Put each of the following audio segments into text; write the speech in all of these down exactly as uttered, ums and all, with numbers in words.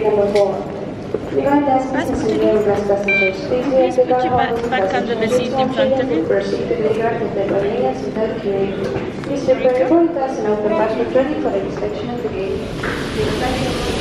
gate number four. Regarding business and dangerous passengers, please wait the car holding passengers is confident and proceed to the yard of the convenience without queuing. Please prepare your pass and open passenger twenty for the inspection of the gate. The inspection of the gate.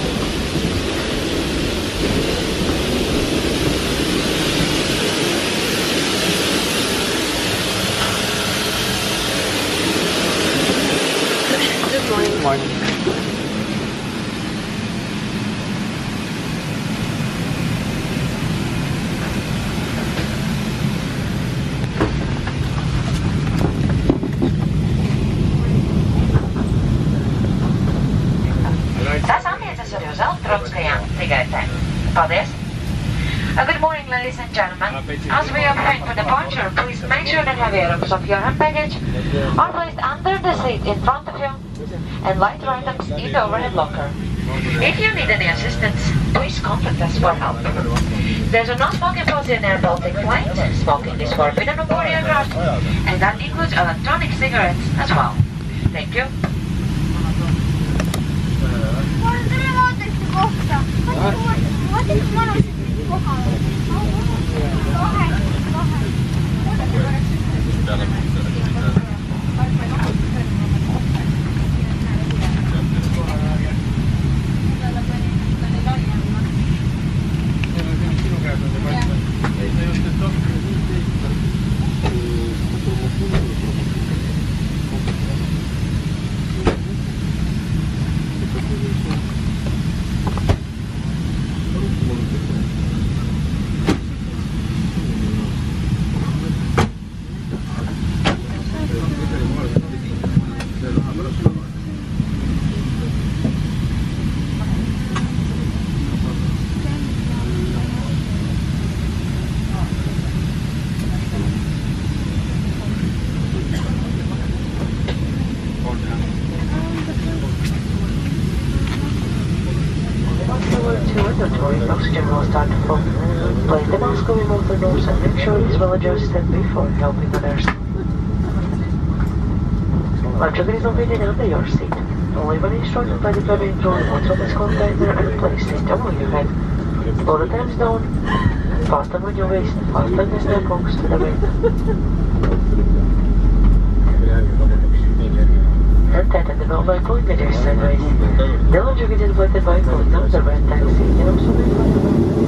Good morning, ladies and gentlemen. As we approach for departure, please make sure that heavy items of your hand baggage are placed under the seat in front of you and lighter items in the overhead locker. If you need any assistance, please contact us for help. There's a non-smoking policy in airBaltic flights. Smoking is forbidden on board aircraft, and that includes electronic cigarettes as well. Thank you. What is one of villagers than before helping others. Luggage is located under your seat. Only when instructed by the cabin crew once on this container and placed it over your head. Lower the times down, fasten with your waist, fasten the snap box to the wind. Head tight and the belt by pulling the waist sideways. The luggage is inflated by pulling down the right taxi and observing.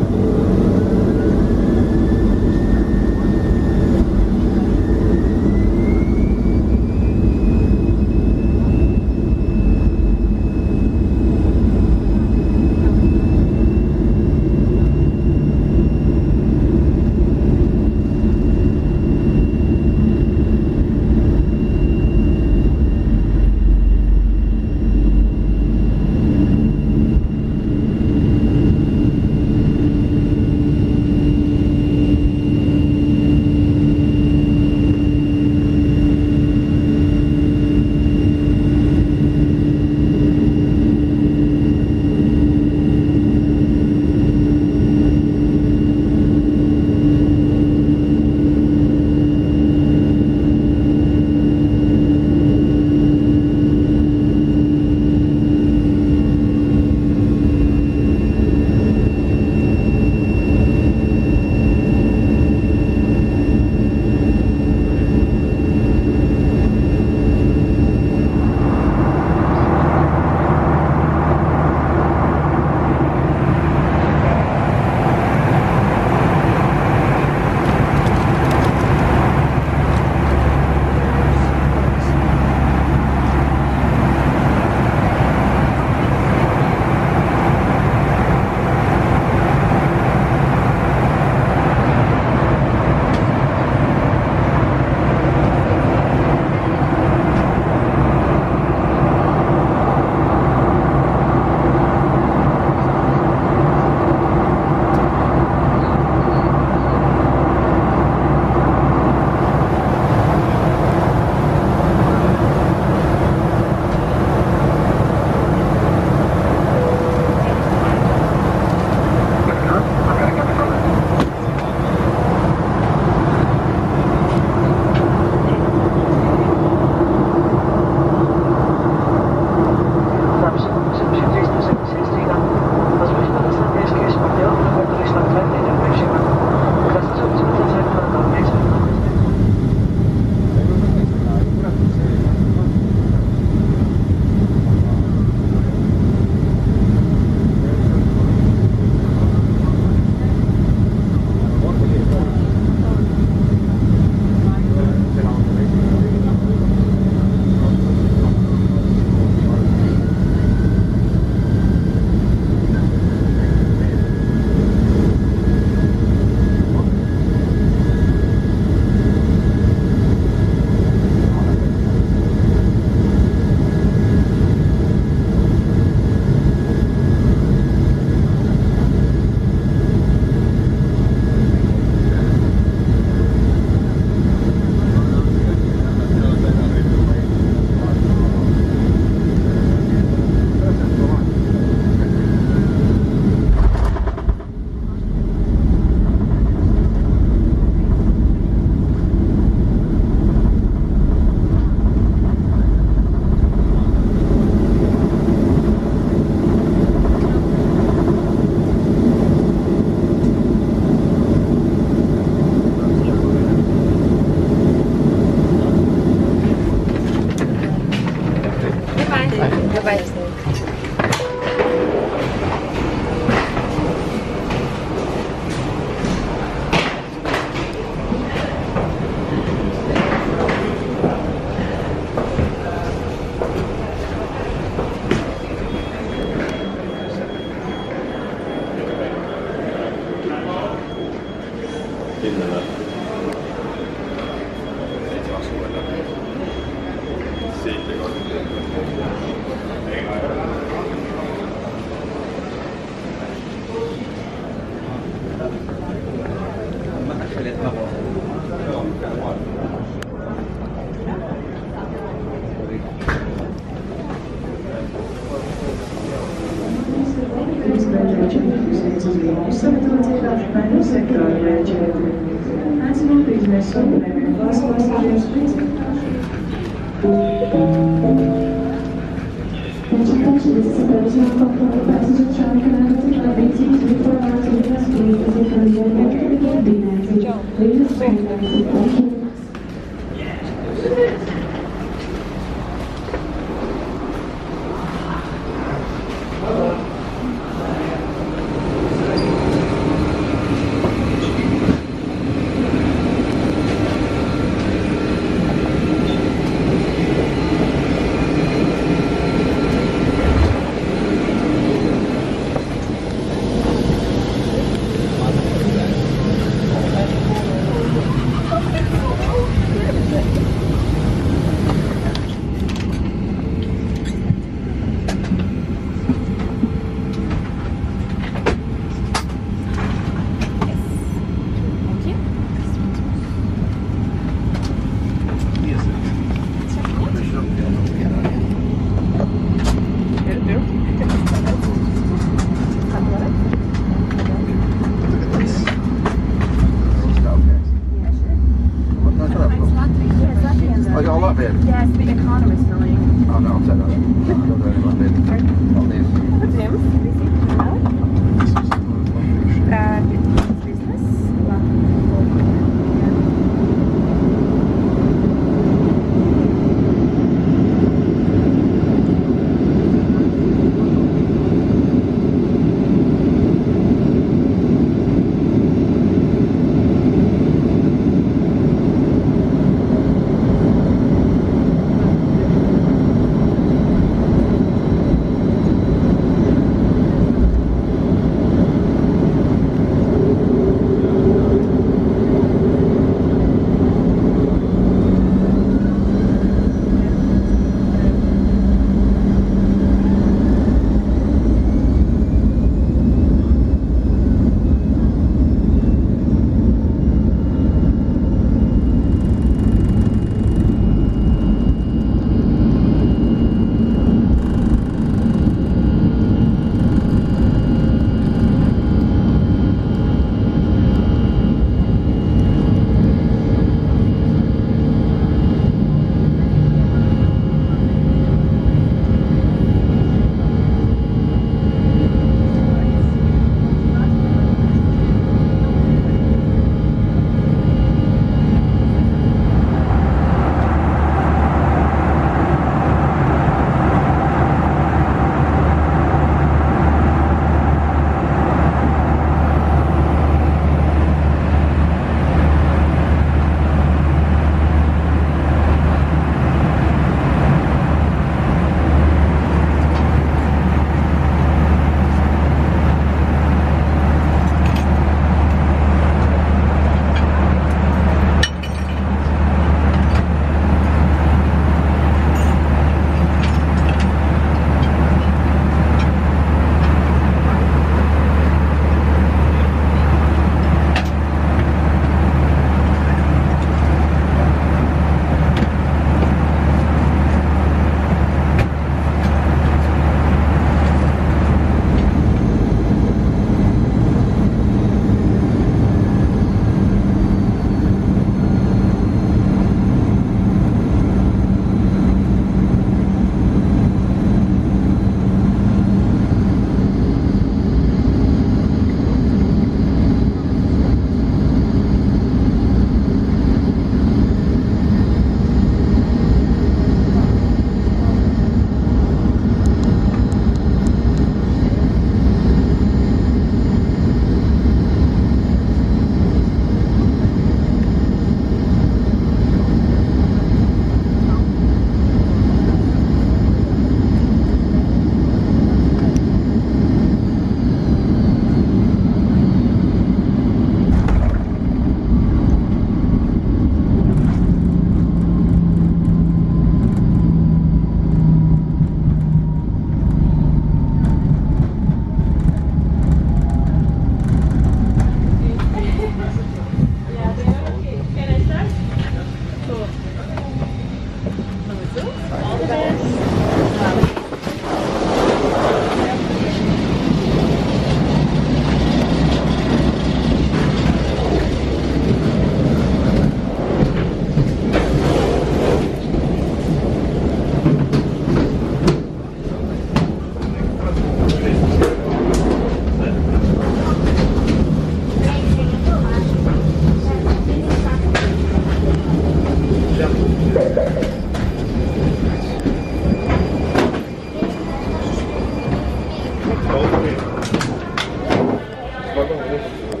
Welcome.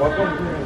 Welcome.